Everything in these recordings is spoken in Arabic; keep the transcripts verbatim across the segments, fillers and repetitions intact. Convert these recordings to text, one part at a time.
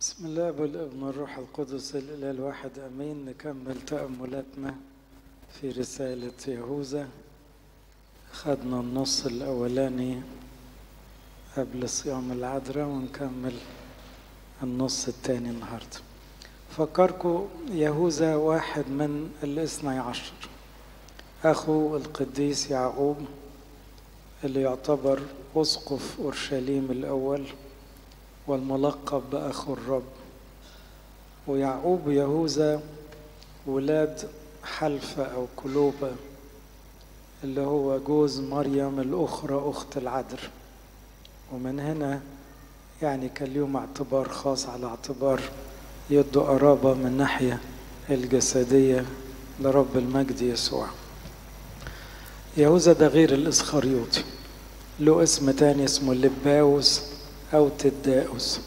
بسم الله والابن والروح القدس الاله الواحد امين. نكمل تاملاتنا في رساله يهوذا. خدنا النص الاولاني قبل صيام العذراء ونكمل النص الثاني النهارده. فكركم يهوذا واحد من الاثني عشر، اخو القديس يعقوب اللي يعتبر اسقف اورشليم الاول والملقب بأخو الرب. ويعقوب ويهوذا ولاد حلفة أو كلوبة اللي هو جوز مريم الأخرى أخت العذر، ومن هنا يعني كان ليهم اعتبار خاص على اعتبار يدوا قرابة من ناحية الجسدية لرب المجد يسوع. يهوذا ده غير الإسخريوطي، له اسم تاني اسمه اللباوس أو تداؤس،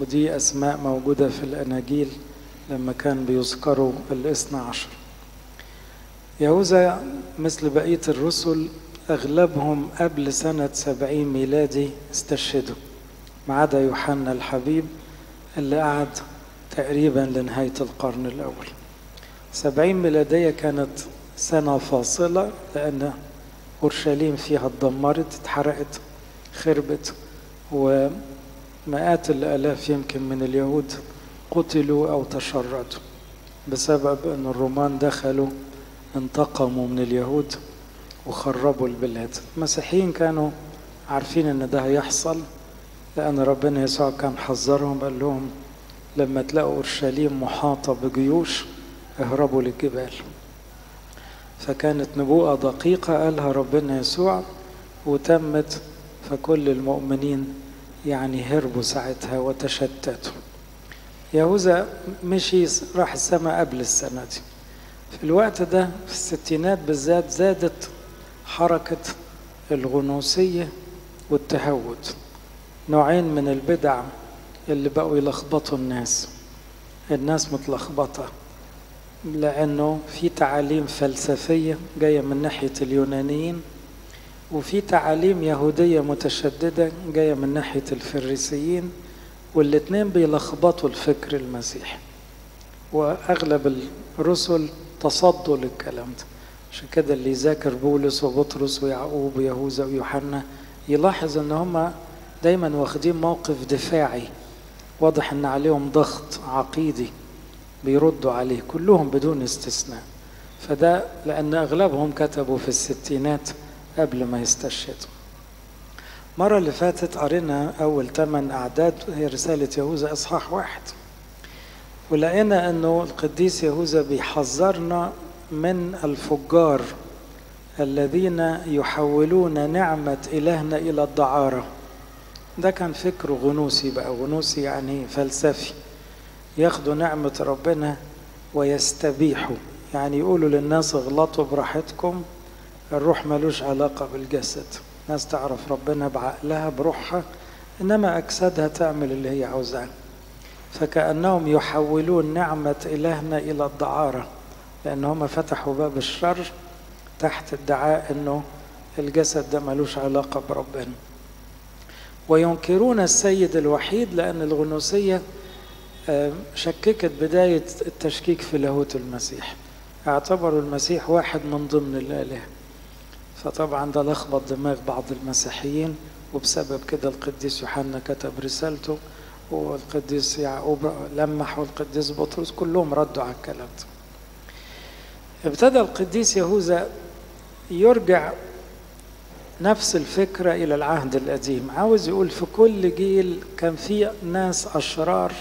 ودي أسماء موجودة في الأناجيل لما كان بيذكروا الاثنى عشر. يهوذا مثل بقية الرسل أغلبهم قبل سنة سبعين ميلادي استشهدوا، ما عدا يوحنا الحبيب اللي قعد تقريبا لنهاية القرن الأول. سبعين ميلادية كانت سنة فاصلة لأن أورشليم فيها اتدمرت، اتحرقت، خربت، ومئات الآلاف يمكن من اليهود قتلوا أو تشردوا بسبب أن الرومان دخلوا انتقموا من اليهود وخربوا البلاد. المسيحيين كانوا عارفين أن ده هيحصل لأن ربنا يسوع كان حذرهم، قال لهم لما تلاقوا أورشليم محاطة بجيوش اهربوا للجبال. فكانت نبوءة دقيقة قالها ربنا يسوع وتمت، فكل المؤمنين يعني هربوا ساعتها وتشتتوا. يهوذا مشي راح السماء قبل السنة دي. في الوقت ده في الستينات بالذات زادت حركة الغنوصية والتهود، نوعين من البدع اللي بقوا يلخبطوا الناس. الناس متلخبطة لأنه في تعاليم فلسفية جاية من ناحية اليونانيين، وفي تعاليم يهودية متشددة جاية من ناحية الفريسيين، والاتنين بيلخبطوا الفكر المسيحي، وأغلب الرسل تصدوا للكلام ده. عشان كده اللي يذاكر بولس وبطرس ويعقوب ويهوذا ويوحنا يلاحظ ان هم دايما واخدين موقف دفاعي، واضح ان عليهم ضغط عقيدي بيردوا عليه كلهم بدون استثناء. فده لأن أغلبهم كتبوا في الستينات قبل ما يستشهدوا. المرة اللي فاتت قرينا أول ثمان أعداد هي رسالة يهوذا إصحاح واحد، ولقينا أنه القديس يهوذا بيحذرنا من الفجار الذين يحولون نعمة إلهنا إلى الدعارة. ده كان فكر غنوصي، بقى غنوصي يعني فلسفي، ياخدوا نعمة ربنا ويستبيحوا، يعني يقولوا للناس اغلطوا براحتكم، الروح ملوش علاقة بالجسد، الناس تعرف ربنا بعقلها بروحها، إنما أجسادها تعمل اللي هي عاوزاه. فكأنهم يحولون نعمة إلهنا إلى الدعارة، لأن هم فتحوا باب الشر تحت ادعاء إنه الجسد ده ملوش علاقة بربنا. وينكرون السيد الوحيد، لأن الغنوصية شككت بداية التشكيك في لاهوت المسيح، اعتبروا المسيح واحد من ضمن الآلهة. فطبعا ده لخبط دماغ بعض المسيحيين، وبسبب كده القديس يوحنا كتب رسالته، والقديس يعقوب لمح، والقديس بطرس، كلهم ردوا على الكلام ده. ابتدى القديس يهوذا يرجع نفس الفكرة إلى العهد القديم، عاوز يقول في كل جيل كان في ناس أشرار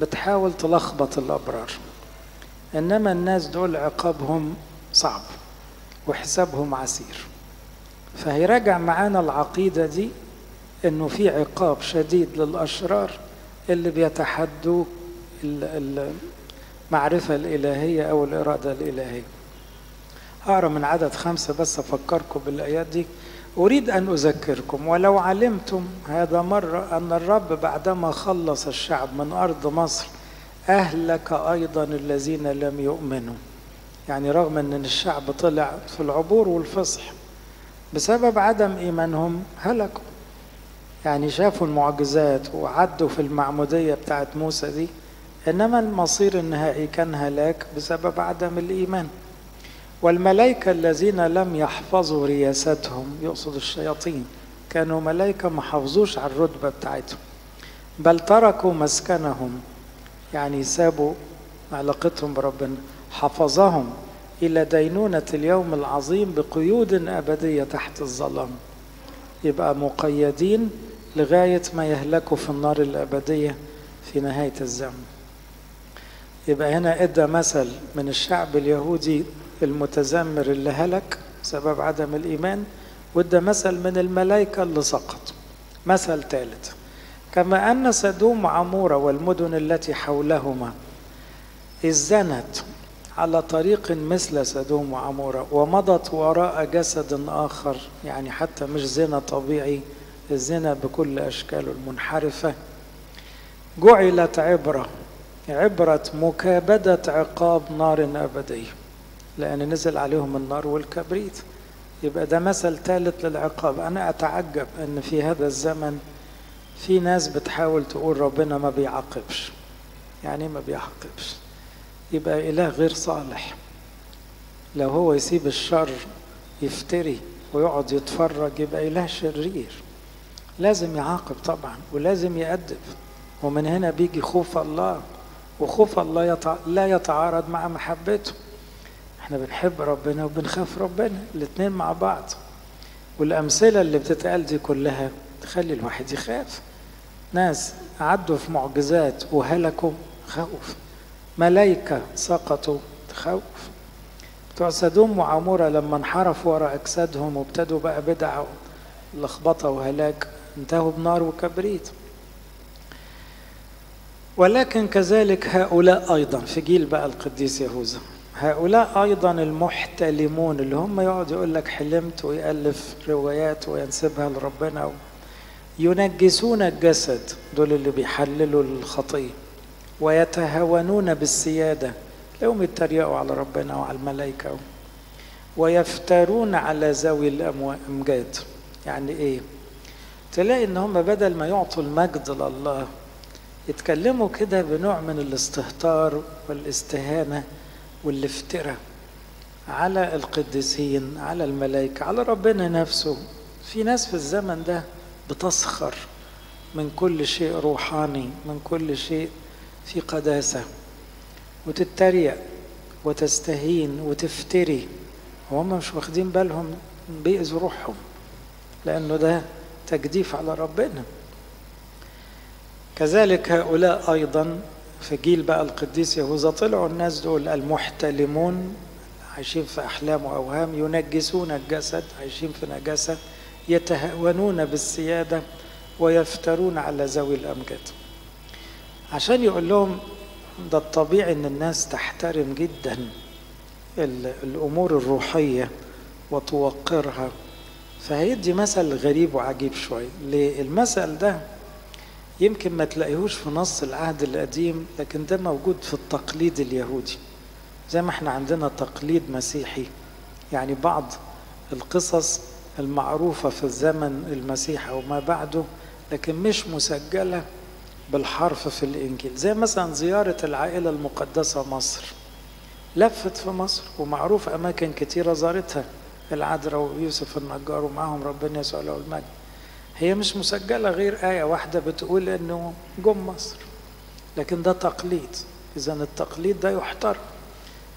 بتحاول تلخبط الأبرار، إنما الناس دول عقابهم صعب وحسابهم عسير. فهيراجع معانا العقيدة دي إنه في عقاب شديد للأشرار اللي بيتحدوا المعرفة الإلهية أو الإرادة الإلهية. هقرا من عدد خمسة بس أفكركم بالآيات دي. أريد أن أذكركم ولو علمتم هذا مرة أن الرب بعدما خلص الشعب من أرض مصر أهلك أيضا الذين لم يؤمنوا. يعني رغم أن الشعب طلع في العبور والفصح بسبب عدم إيمانهم هلكوا. يعني شافوا المعجزات وعدوا في المعمودية بتاعت موسى دي، إنما المصير النهائي كان هلاك بسبب عدم الإيمان. والملائكة الذين لم يحفظوا رياستهم، يقصد الشياطين، كانوا ملائكة ما حافظوش على الرتبة بتاعتهم، بل تركوا مسكنهم، يعني سابوا علاقتهم بربنا، حفظهم إلى دينونة اليوم العظيم بقيود أبدية تحت الظلام. يبقى مقيدين لغاية ما يهلكوا في النار الأبدية في نهاية الزمن. يبقى هنا ادى مثل من الشعب اليهودي المتذمر اللي هلك بسبب عدم الإيمان، وادى مثل من الملائكة اللي سقطوا. مثل ثالث: كما أن سدوم وعمورة والمدن التي حولهما ازدنت على طريق مثل سدوم وعمورة ومضت وراء جسد آخر، يعني حتى مش زنا طبيعي، الزنا بكل أشكاله المنحرفة، جعلت عبرة عبرة مكابدة عقاب نار أبدية، لأن نزل عليهم النار والكبريت. يبقى ده مثل ثالث للعقاب. أنا أتعجب أن في هذا الزمن في ناس بتحاول تقول ربنا ما بيعاقبش. يعني ما بيعاقبش، يبقى إله غير صالح. لو هو يسيب الشر يفتري ويقعد يتفرج يبقى إله شرير، لازم يعاقب طبعا ولازم يأدب. ومن هنا بيجي خوف الله، وخوف الله يتع... لا يتعارض مع محبته. احنا بنحب ربنا وبنخاف ربنا، الاتنين مع بعض. والأمثلة اللي بتتقال دي كلها تخلي الواحد يخاف. ناس عدوا في معجزات وهلكوا، خوف. ملائكة سقطوا، تخوف. بتوع سدوم وعمورة لما انحرفوا وراء أجسادهم وابتدوا بقى بدعة لخبطة وهلاك، انتهوا بنار وكبريت. ولكن كذلك هؤلاء أيضا، في جيل بقى القديس يهوذا، هؤلاء أيضا المحتلمون، اللي هم يقعد يقول لك حلمت ويألف روايات وينسبها لربنا، ينجسون الجسد، دول اللي بيحللوا الخطيئة، ويتهاونون بالسيادة، لهم يتريقوا على ربنا وعلى الملائكة، ويفترون على ذوي الأمجاد. يعني إيه؟ تلاقي إن هم بدل ما يعطوا المجد لله يتكلموا كده بنوع من الاستهتار والاستهانة والافتراء على القديسين، على الملائكة، على ربنا نفسه. في ناس في الزمن ده بتسخر من كل شيء روحاني، من كل شيء في قداسة، وتتريق وتستهين وتفتري، وهم مش واخدين بالهم بيأذوا روحهم، لأنه ده تجديف على ربنا. كذلك هؤلاء أيضا، في جيل بقى القديس يهوذا، طلعوا الناس دول المحتلمون، عايشين في أحلام وأوهام، ينجسون الجسد، عايشين في نجاسة، يتهاونون بالسيادة، ويفترون على ذوي الأمجاد. عشان يقول لهم ده الطبيعي ان الناس تحترم جدا الامور الروحيه وتوقرها، فهيدي مثل غريب وعجيب شويه. المثل ده يمكن ما تلاقيهوش في نص العهد القديم، لكن ده موجود في التقليد اليهودي. زي ما احنا عندنا تقليد مسيحي، يعني بعض القصص المعروفه في الزمن المسيح او ما بعده، لكن مش مسجله بالحرف في الإنجيل. زي مثلا زيارة العائلة المقدسة مصر، لفت في مصر ومعروف أماكن كتيرة زارتها، العذراء ويوسف النجار ومعهم ربنا يسوع له المجد. هي مش مسجلة غير آية واحدة بتقول إنه جم مصر، لكن ده تقليد. إذا التقليد ده يحترم.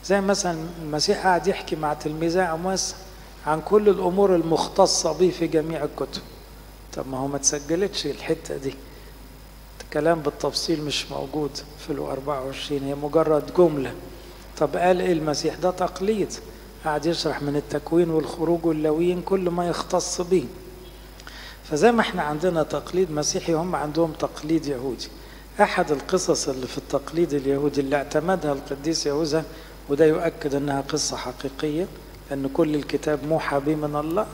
زي مثلا المسيح قاعد يحكي مع تلميذه عمواس عن كل الأمور المختصة به في جميع الكتب. طب ما هو ما تسجلتش الحتة دي، كلام بالتفصيل مش موجود في ال أربعة وعشرين، هي مجرد جملة. طب قال إيه المسيح؟ ده تقليد، قاعد يشرح من التكوين والخروج واللاويين كل ما يختص به. فزي ما احنا عندنا تقليد مسيحي، هم عندهم تقليد يهودي. أحد القصص اللي في التقليد اليهودي اللي اعتمدها القديس يهوذا، وده يؤكد أنها قصة حقيقية، لأن كل الكتاب موحى به من الله،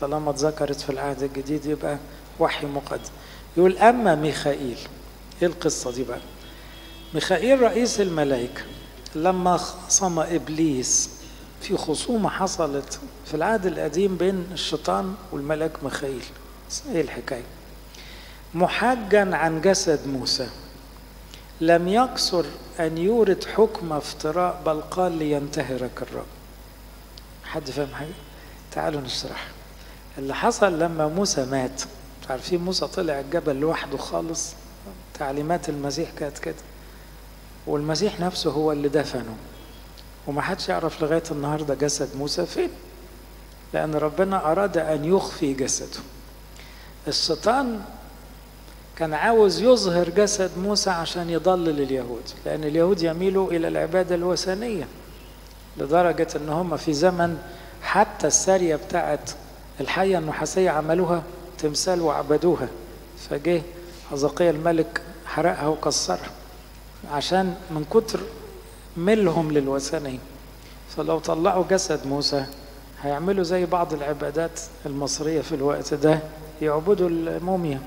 طالما اتذكرت في العهد الجديد يبقى وحي مقدس. يقول: أما ميخائيل، ايه القصة دي بقى؟ ميخائيل رئيس الملائكة لما خصم إبليس في خصومة حصلت في العهد القديم بين الشيطان والملاك ميخائيل، ايه الحكاية؟ محجا عن جسد موسى، لم يقصر أن يورد حكم افتراء، بل قال لينتهرك الرب. حد فاهم حاجة؟ تعالوا نشرح اللي حصل لما موسى مات. عارفين موسى طلع الجبل لوحده خالص، تعليمات المسيح كانت كده، والمسيح نفسه هو اللي دفنه، وما حدش يعرف لغاية النهاردة جسد موسى فين، لأن ربنا أراد أن يخفي جسده. الشيطان كان عاوز يظهر جسد موسى عشان يضلل اليهود، لأن اليهود يميلوا إلى العبادة الوثنية، لدرجة أن هم في زمن حتى السارية بتاعت الحية النحاسية عملوها تمثال وعبدوها، فجه حزقية الملك حرقها وكسرها عشان من كتر ملهم للوثنية. فلو طلعوا جسد موسى هيعملوا زي بعض العبادات المصرية في الوقت ده، يعبدوا الموميا.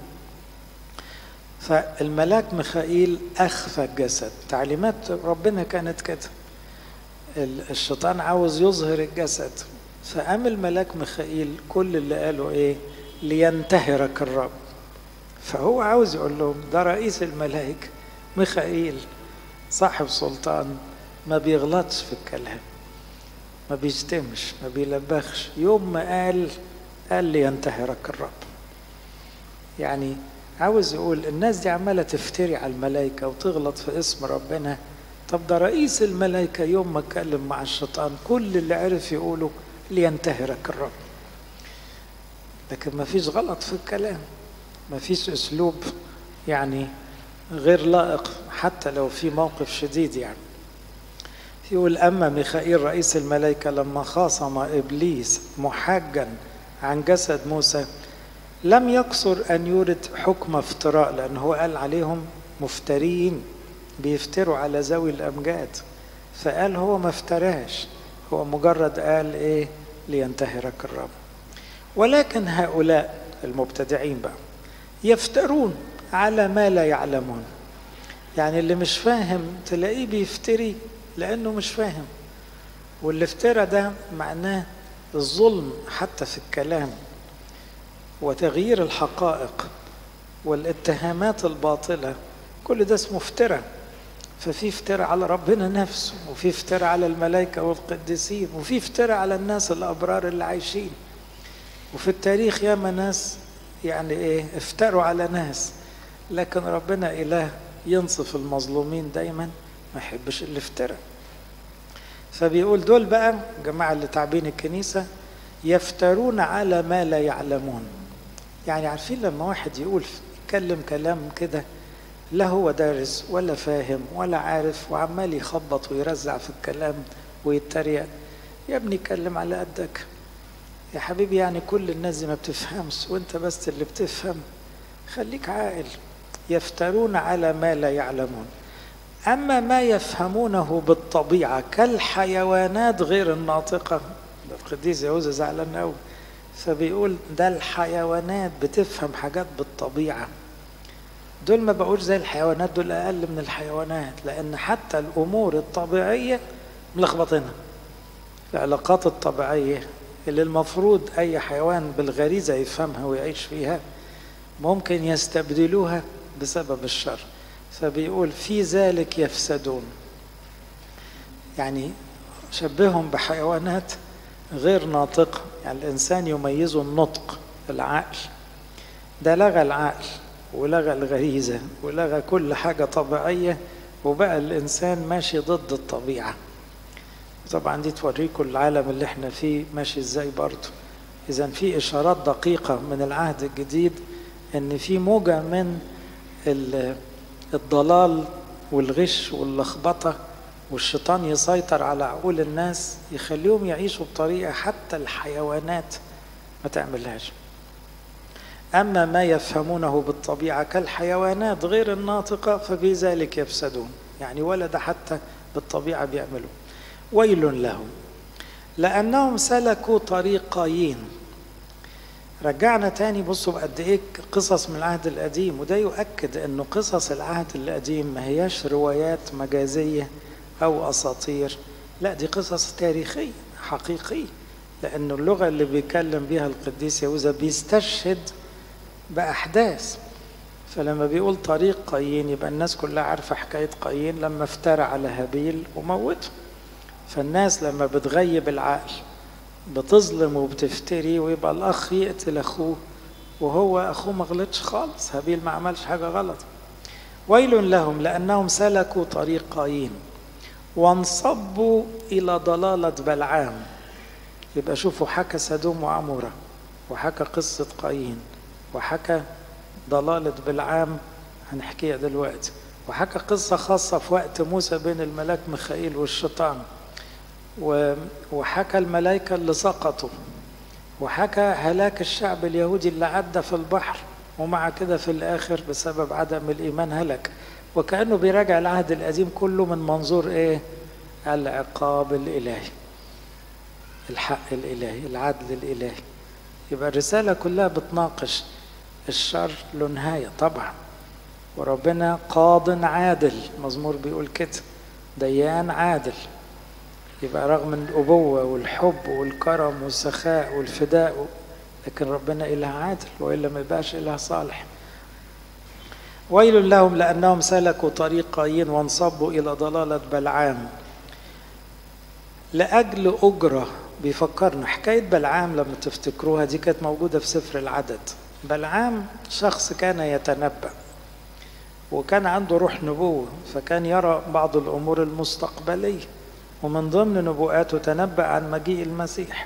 فالملاك ميخائيل أخفى الجسد، تعليمات ربنا كانت كده. الشيطان عاوز يظهر الجسد، فقام الملاك ميخائيل كل اللي قاله إيه؟ لينتهرك الرب. فهو عاوز يقول لهم ده رئيس الملائكة ميخائيل، صاحب سلطان، ما بيغلطش في الكلام، ما بيشتمش، ما بيلبخش. يوم ما قال قال لينتهرك الرب. يعني عاوز يقول الناس دي عماله تفتري على الملائكه وتغلط في اسم ربنا، طب ده رئيس الملائكه يوم ما اتكلم مع الشيطان كل اللي عرف يقوله لينتهرك الرب. لكن ما فيش غلط في الكلام، ما فيش اسلوب يعني غير لائق حتى لو في موقف شديد. يعني يقول اما ميخائيل رئيس الملائكه لما خاصم ابليس محجا عن جسد موسى لم يقصر أن يورد حكم افتراء، لأنه قال عليهم مفترين، بيفتروا على ذوي الأمجاد. فقال هو ما افتراش، هو مجرد قال إيه؟ لينتهرك الرب. ولكن هؤلاء المبتدعين بقى يفترون على ما لا يعلمون. يعني اللي مش فاهم تلاقيه بيفتري لأنه مش فاهم، واللي افترى ده معناه الظلم حتى في الكلام وتغيير الحقائق والاتهامات الباطلة، كل ده اسمه افتراء. ففي افتراء على ربنا نفسه، وفي افتراء على الملائكة والقديسين، وفي افتراء على الناس الأبرار اللي عايشين. وفي التاريخ ياما ناس يعني ايه افتروا على ناس، لكن ربنا إله ينصف المظلومين دايما، ما يحبش الافتراء. فبيقول دول بقى جماعة اللي تعبين الكنيسة يفترون على ما لا يعلمون. يعني عارفين لما واحد يقول يتكلم كلام كده لا هو دارس ولا فاهم ولا عارف، وعمال يخبط ويرزع في الكلام ويتريق، يا ابني اتكلم على قدك يا حبيبي، يعني كل الناس دي ما بتفهمش وانت بس اللي بتفهم، خليك عاقل. يفترون على ما لا يعلمون. اما ما يفهمونه بالطبيعه كالحيوانات غير الناطقه، القديس يهوذا زعلان قوي، فبيقول ده الحيوانات بتفهم حاجات بالطبيعه. دول ما بقولش زي الحيوانات، دول اقل من الحيوانات، لان حتى الامور الطبيعيه ملخبطينها. العلاقات الطبيعيه اللي المفروض اي حيوان بالغريزه يفهمها ويعيش فيها ممكن يستبدلوها بسبب الشر. فبيقول في ذلك يفسدون، يعني شبههم بحيوانات غير ناطقة. يعني الإنسان يميزه النطق، العقل، ده لغى العقل ولغى الغريزة ولغى كل حاجة طبيعية، وبقى الإنسان ماشي ضد الطبيعة. طبعا دي توريكم العالم اللي احنا فيه ماشي ازاي برضه. إذن في إشارات دقيقة من العهد الجديد إن في موجة من الضلال والغش واللخبطة، والشيطان يسيطر على عقول الناس يخليهم يعيشوا بطريقة حتى الحيوانات ما تعملهاش. أما ما يفهمونه بالطبيعة كالحيوانات غير الناطقة فبذلك يفسدون، يعني ولا ده حتى بالطبيعة بيعملوا. ويل لهم لأنهم سلكوا طريق قايين. رجعنا تاني، بصوا قد إيه قصص من العهد القديم، وده يؤكد أنه قصص العهد القديم ما هياش روايات مجازية أو أساطير، لا دي قصص تاريخية حقيقية، لأن اللغة اللي بيكلم بيها القديس يهوذا بيستشهد بأحداث. فلما بيقول طريق قايين يبقى الناس كلها عارفة حكاية قايين لما افترى على هابيل وموته. فالناس لما بتغيب العقل بتظلم وبتفتري ويبقى الأخ يقتل أخوه وهو أخوه ما غلطش خالص، هابيل ما عملش حاجة غلط. ويل لهم لأنهم سلكوا طريق قايين وانصبوا إلى ضلالة بلعام. يبقى شوفوا حكى سدوم وعمورة وحكى قصة قايين وحكى ضلالة بلعام هنحكيها دلوقتي، وحكى قصة خاصة في وقت موسى بين الملاك ميخائيل والشيطان، وحكى الملائكة اللي سقطوا، وحكى هلاك الشعب اليهودي اللي عدى في البحر ومع كده في الآخر بسبب عدم الإيمان هلك. وكأنه بيراجع العهد القديم كله من منظور إيه؟ العقاب الإلهي، الحق الإلهي، العدل الإلهي. يبقى الرسالة كلها بتناقش الشر له نهاية طبعا، وربنا قاض عادل، مزمور بيقول كده، ديان عادل. يبقى رغم الأبوة والحب والكرم والسخاء والفداء، لكن ربنا إله عادل وإلا ما يبقاش إله صالح. ويل لهم لأنهم سلكوا طريق قايين وانصبوا إلى ضلالة بلعام لأجل أجرة. بيفكرنا حكاية بلعام لما تفتكروها، دي كانت موجودة في سفر العدد. بلعام شخص كان يتنبأ وكان عنده روح نبوة، فكان يرى بعض الأمور المستقبلية، ومن ضمن نبوءاته تنبأ عن مجيء المسيح.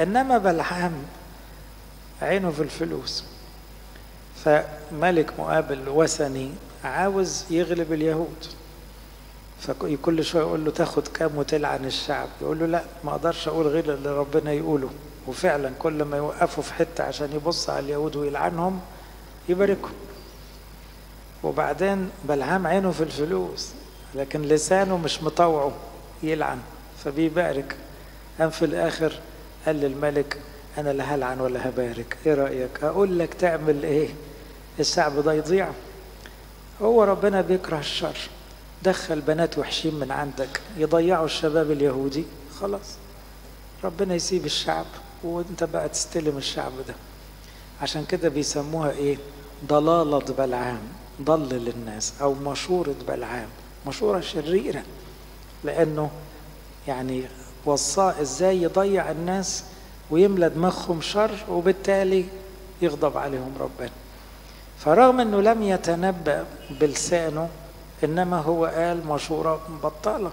إنما بلعام عينه في الفلوس، فملك مؤاب الوثني عاوز يغلب اليهود، فكل شوية يقول له تاخد كام وتلعن الشعب، يقول له لا ما أقدرش أقول غير اللي ربنا يقوله. وفعلا كل ما يوقفوا في حتة عشان يبص على اليهود ويلعنهم يباركهم. وبعدين بلعام عينه في الفلوس لكن لسانه مش مطوعه يلعن، فبيبارك. أم في الآخر قال للملك أنا لا هلعن ولا هبارك، إيه رأيك؟ أقول لك تعمل إيه؟ الشعب ده يضيع. هو ربنا بيكره الشر، دخل بنات وحشين من عندك يضيعوا الشباب اليهودي، خلاص ربنا يسيب الشعب وانت بقى تستلم الشعب ده. عشان كده بيسموها إيه؟ ضلالة بلعام، ضلل الناس، أو مشورة بلعام، مشورة شريرة، لأنه يعني وصاه إزاي يضيع الناس ويملى دماغهم شر وبالتالي يغضب عليهم ربنا. فرغم أنه لم يتنبأ بلسانه إنما هو قال مشورة بطالة.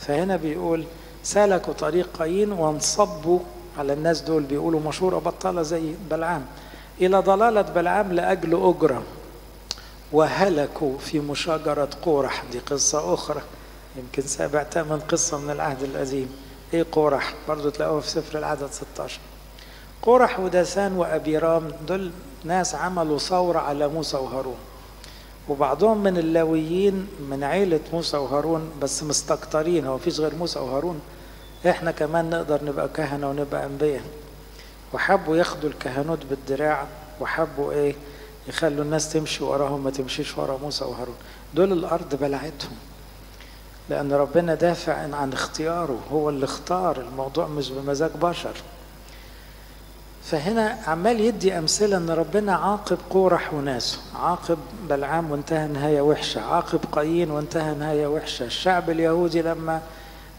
فهنا بيقول سلكوا طريق قايين وانصبوا على الناس دول، بيقولوا مشورة بطالة زي بلعام، إلى ضلالة بلعام لأجل أجرة، وهلكوا في مشاجرة قورح. دي قصة أخرى يمكن سابع تمن قصة من العهد القديم. ايه قورح؟ برضو تلاقوها في سفر العدد ستاشر. قورح وداثان وأبيرام دول ناس عملوا ثورة على موسى وهارون، وبعضهم من اللاويين من عيلة موسى وهارون بس مستكترين، هو مفيش غير موسى وهارون، احنا كمان نقدر نبقى كهنة ونبقى أنبياء. وحبوا ياخدوا الكهنوت بالدراع، وحبوا ايه؟ يخلوا الناس تمشي وراهم ما تمشيش ورا موسى وهارون. دول الأرض بلعتهم، لأن ربنا دافع عن اختياره، هو اللي اختار الموضوع مش بمزاج بشر. فهنا عمال يدي أمثلة أن ربنا عاقب قورح وناسه، عاقب بلعام وانتهى نهاية وحشة، عاقب قايين وانتهى نهاية وحشة، الشعب اليهودي لما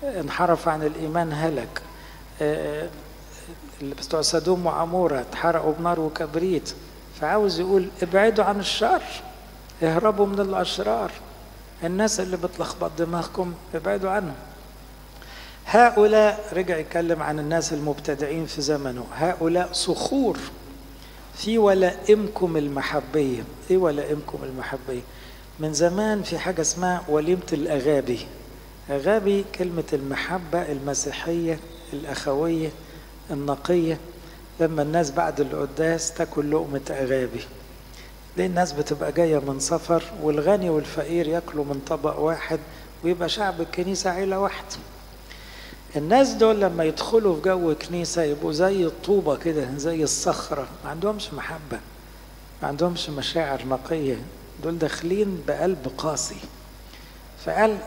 انحرف عن الإيمان هلك، اللي بتوع سدوم وعمورة اتحرقوا بنار وكبريت. فعاوز يقول ابعدوا عن الشر، اهربوا من الأشرار، الناس اللي بتلخبط دماغكم ابعدوا عنهم. هؤلاء رجع يتكلم عن الناس المبتدعين في زمنه، هؤلاء صخور في ولائمكم المحبية. ايه ولائمكم المحبية؟ من زمان في حاجة اسمها وليمة الأغابي. أغابي كلمة المحبة المسيحية الأخوية النقية، لما الناس بعد القداس تاكل لقمة أغابي. ليه الناس بتبقى جاية من سفر والغني والفقير ياكلوا من طبق واحد ويبقى شعب الكنيسة عيلة واحدة. الناس دول لما يدخلوا في جو كنيسة يبقوا زي الطوبة كده، زي الصخرة، ما عندهمش محبة، ما عندهمش مشاعر نقية، دول داخلين بقلب قاسي. فقال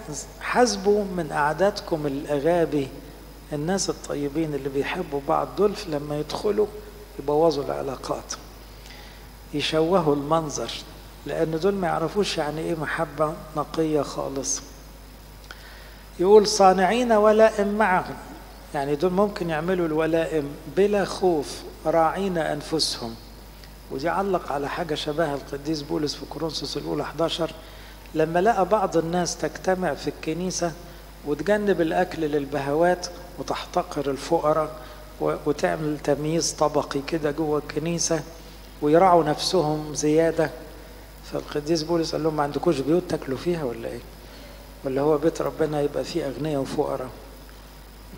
حاسبوا من أعدادكم الأغابي، الناس الطيبين اللي بيحبوا بعض دول لما يدخلوا يبوظوا العلاقات، يشوهوا المنظر، لأن دول ما يعرفوش يعني إيه محبة نقية خالص. يقول صانعين ولائم معهم، يعني دول ممكن يعملوا الولائم بلا خوف، راعين أنفسهم. ودي علق على حاجة شبه القديس بولس في كورنثوس الأولى أحد عشر، لما لقى بعض الناس تجتمع في الكنيسة وتجنب الأكل للبهوات وتحتقر الفقراء وتعمل تمييز طبقي كده جوه الكنيسة ويرعوا نفسهم زيادة، فالقديس بولس قال لهم ما عندكوش بيوت تاكلوا فيها ولا إيه؟ ولا هو بيت ربنا يبقى فيه أغنياء وفقراء؟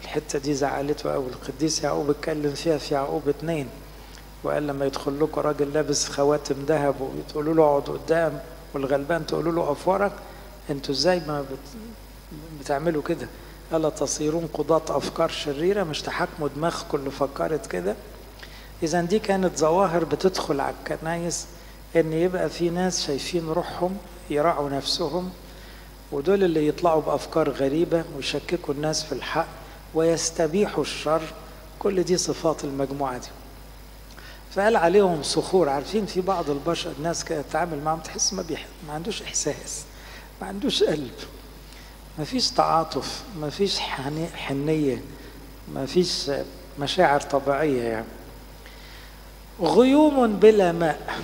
الحتة دي زعلته قوي. القديس يعقوب اتكلم فيها في يعقوب اتنين وقال لما يدخل لكم راجل لابس خواتم ذهب وتقولوا له اقعد قدام والغلبان تقولوا له اقف ورا، انتوا ازاي ما بتعملوا كده؟ الا تصيرون قضاة افكار شريره؟ مش تحكموا دماغكم اللي فكرت كده؟ اذا دي كانت ظواهر بتدخل على الكنايس، ان يبقى في ناس شايفين روحهم يراعوا نفسهم، ودول اللي يطلعوا بافكار غريبه ويشككوا الناس في الحق ويستبيحوا الشر. كل دي صفات المجموعه دي. فقال عليهم صخور. عارفين في بعض البشر الناس كده تتعامل معهم تحس ما, ما عندوش احساس، ما عندوش قلب، ما فيش تعاطف، ما فيش حنيه، ما فيش مشاعر طبيعيه. يعني غيوم بلا ماء،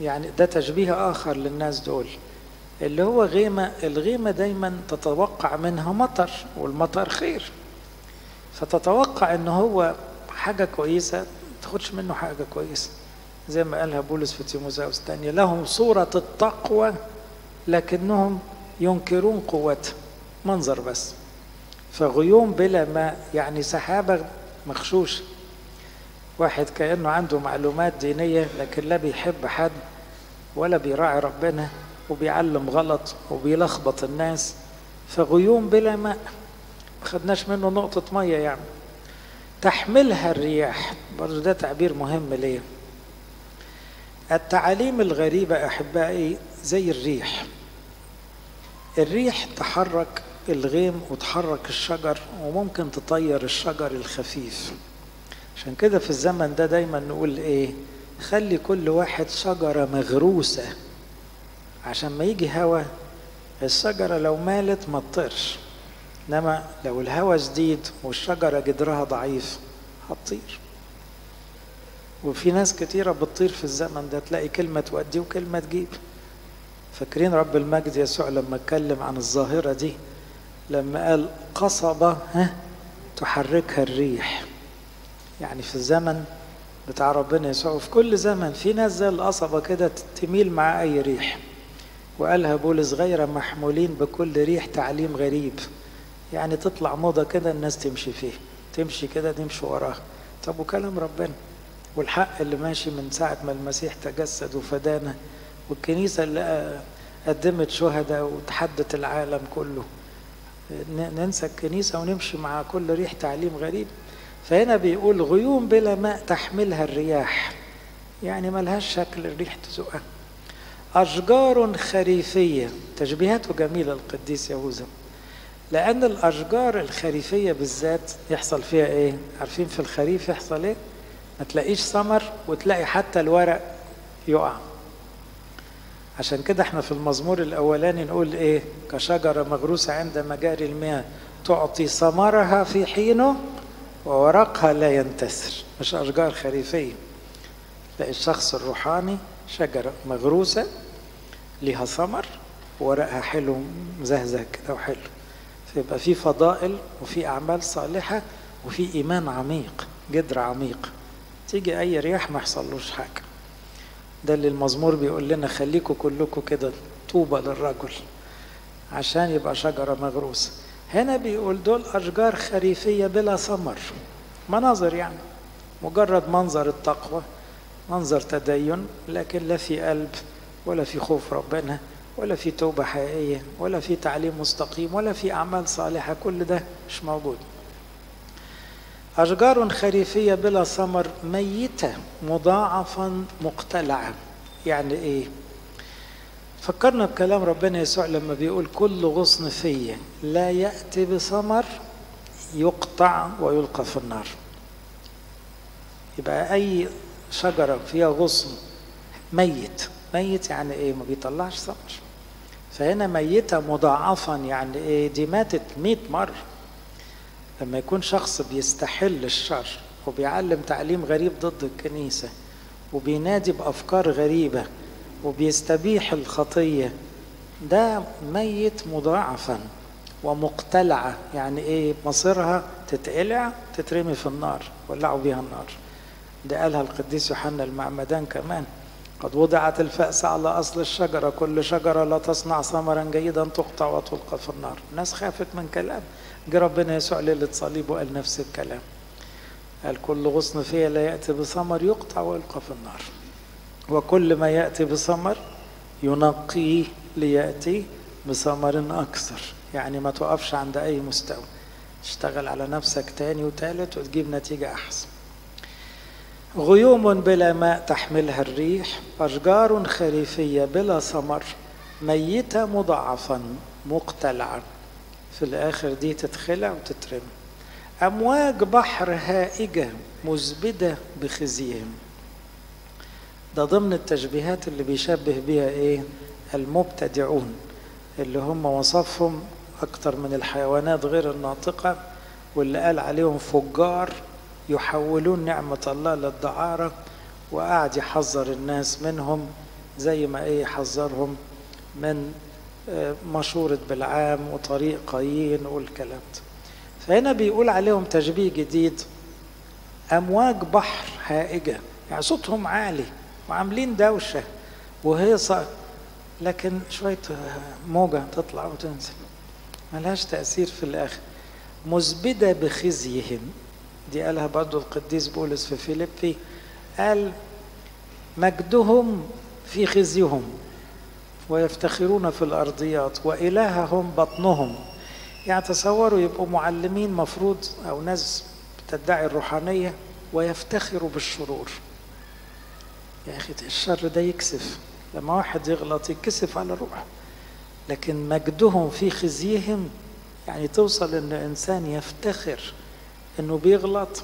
يعني ده تشبيه اخر للناس دول، اللي هو غيمه. الغيمه دايما تتوقع منها مطر، والمطر خير، فتتوقع ان هو حاجه كويسه تاخدش منه حاجة كويسة، زي ما قالها بولس في تيموثاوس الثانية، لهم صورة التقوى لكنهم ينكرون قوتها، منظر بس. فغيوم بلا ماء يعني سحابة مغشوشة. واحد كأنه عنده معلومات دينية لكن لا بيحب حد ولا بيراعي ربنا، وبيعلم غلط وبيلخبط الناس. فغيوم بلا ماء، ما خدناش منه نقطة مية. يعني تحملها الرياح، برضو ده تعبير مهم ليه. التعاليم الغريبة أحبائي زي الريح، الريح تحرك الغيم وتحرك الشجر، وممكن تطير الشجر الخفيف. عشان كده في الزمن ده دايما نقول إيه، خلي كل واحد شجرة مغروسة، عشان ما يجي هوا الشجرة لو مالت ما تطيرش، إنما لو الهوا شديد والشجرة جدرها ضعيف هتطير. وفي ناس كتيرة بتطير في الزمن ده، تلاقي كلمة تودي وكلمة تجيب. فاكرين رب المجد يسوع لما اتكلم عن الظاهرة دي، لما قال قصبة ها تحركها الريح. يعني في الزمن بتاع ربنا يسوع وفي كل زمن في ناس زي القصبة كده تميل مع أي ريح. وقالها بولس غير محمولين بكل ريح تعليم غريب، يعني تطلع موضة كده الناس تمشي فيه، تمشي كده تمشي وراها. طب وكلام ربنا والحق اللي ماشي من ساعة ما المسيح تجسد وفدانا، والكنيسة اللي قدمت شهداء وتحدت العالم كله، ننسى الكنيسة ونمشي مع كل ريح تعليم غريب؟ فهنا بيقول غيوم بلا ماء تحملها الرياح، يعني ملهاش شكل الريح تزقها. أشجار خريفية، تشبيهاته جميلة القديس يهوذا، لأن الأشجار الخريفية بالذات يحصل فيها إيه؟ عارفين في الخريف يحصل إيه؟ ما تلاقيش ثمر، وتلاقي حتى الورق يقع. عشان كده احنا في المزمور الأولاني نقول إيه؟ كشجرة مغروسة عند مجاري المياه، تعطي ثمرها في حينه وورقها لا ينتثر. مش أشجار خريفية. تلاقي الشخص الروحاني شجرة مغروسة لها ثمر وورقها حلو مزهزه كده وحلو. يبقى في فضائل وفي أعمال صالحة وفي إيمان عميق، جدر عميق، تيجي أي رياح ما يحصلوش حاجة. ده اللي المزمور بيقول لنا خليكوا كلكوا كده، طوبى للرجل، عشان يبقى شجرة مغروسة. هنا بيقول دول أشجار خريفية بلا ثمر، مناظر يعني، مجرد منظر التقوى، منظر تدين، لكن لا في قلب ولا في خوف ربنا ولا في توبة حقيقية ولا في تعليم مستقيم ولا في أعمال صالحة. كل ده مش موجود. أشجار خريفية بلا ثمر، ميتة مضاعفا مقتلعة. يعني إيه؟ فكرنا بكلام ربنا يسوع لما بيقول كل غصن فيا لا يأتي بثمر يقطع ويلقى في النار. يبقى أي شجرة فيها غصن ميت ميت يعني ايه؟ ما بيطلعش ثمر. فهنا ميتة مضاعفا يعني ايه؟ دي ماتت مئة مرة. لما يكون شخص بيستحل الشر وبيعلم تعليم غريب ضد الكنيسة وبينادي بأفكار غريبة وبيستبيح الخطية، ده ميت مضاعفا ومقتلعة، يعني ايه؟ مصيرها تتقلع تترمي في النار، ولعوا بيها النار. ده قالها القديس يوحنا المعمدان كمان: قد وضعت الفأس على أصل الشجرة، كل شجرة لا تصنع ثمرا جيدا تقطع وتلقى في النار. الناس خافت من كلام، جه ربنا يسوع ليلة صليب وقال نفس الكلام، قال كل غصن فيه لا يأتي بثمر يقطع ويلقى في النار، وكل ما يأتي بثمر ينقيه ليأتي بثمر أكثر. يعني ما توقفش عند أي مستوى، تشتغل على نفسك تاني وتالت وتجيب نتيجة أحسن. غيوم بلا ماء تحملها الريح، أشجار خريفية بلا ثمر، ميتة مضاعفا مقتلعة، في الآخر دي تتخلع وتترمي. أمواج بحر هائجة مزبدة بخزيهم، ده ضمن التشبيهات اللي بيشبه بيها إيه؟ المبتدعون، اللي هم وصفهم أكتر من الحيوانات غير الناطقة، واللي قال عليهم فجار يحولون نعمة الله للدعارة، وقعد يحذر الناس منهم زي ما ايه حذرهم من مشورة بلعام وطريق قايين والكلام ده. فهنا بيقول عليهم تشبيه جديد، أمواج بحر هائجة، يعني صوتهم عالي وعاملين دوشة وهيصة، لكن شوية موجة تطلع وتنزل ملهاش تأثير في الآخر. مزبدة بخزيهم، دي قالها برضو القديس بولس في فيليبي، قال مجدهم في خزيهم ويفتخرون في الأرضيات وإلههم بطنهم. يعني تصوروا يبقوا معلمين مفروض أو ناس بتدعي الروحانية ويفتخروا بالشرور. يا أخي الشر ده يكسف، لما واحد يغلط يكسف على روحه، لكن مجدهم في خزيهم يعني توصل إن إنسان يفتخر إنه بيغلط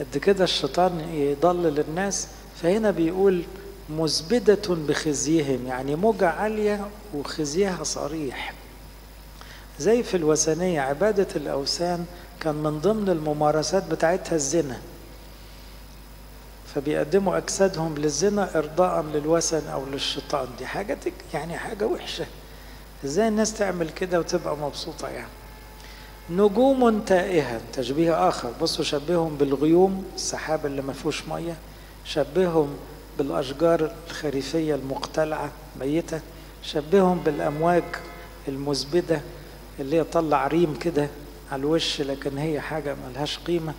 قد كده. الشيطان يضلل الناس. فهنا بيقول مزبدة بخزيهم، يعني موجة عالية وخزيها صريح. زي في الوثنية عبادة الأوثان كان من ضمن الممارسات بتاعتها الزنا، فبيقدموا أجسادهم للزنا إرضاء للوثن أو للشيطان. دي حاجة يعني حاجة وحشة، إزاي الناس تعمل كده وتبقى مبسوطة يعني. نجوم تائهة، تشبيه آخر. بصوا، شبههم بالغيوم السحاب اللي ما فيهوش مية، شبههم بالأشجار الخريفية المقتلعة ميتة، شبههم بالأمواج المزبدة اللي هي طلع ريم كده على الوش لكن هي حاجة ملهاش قيمة.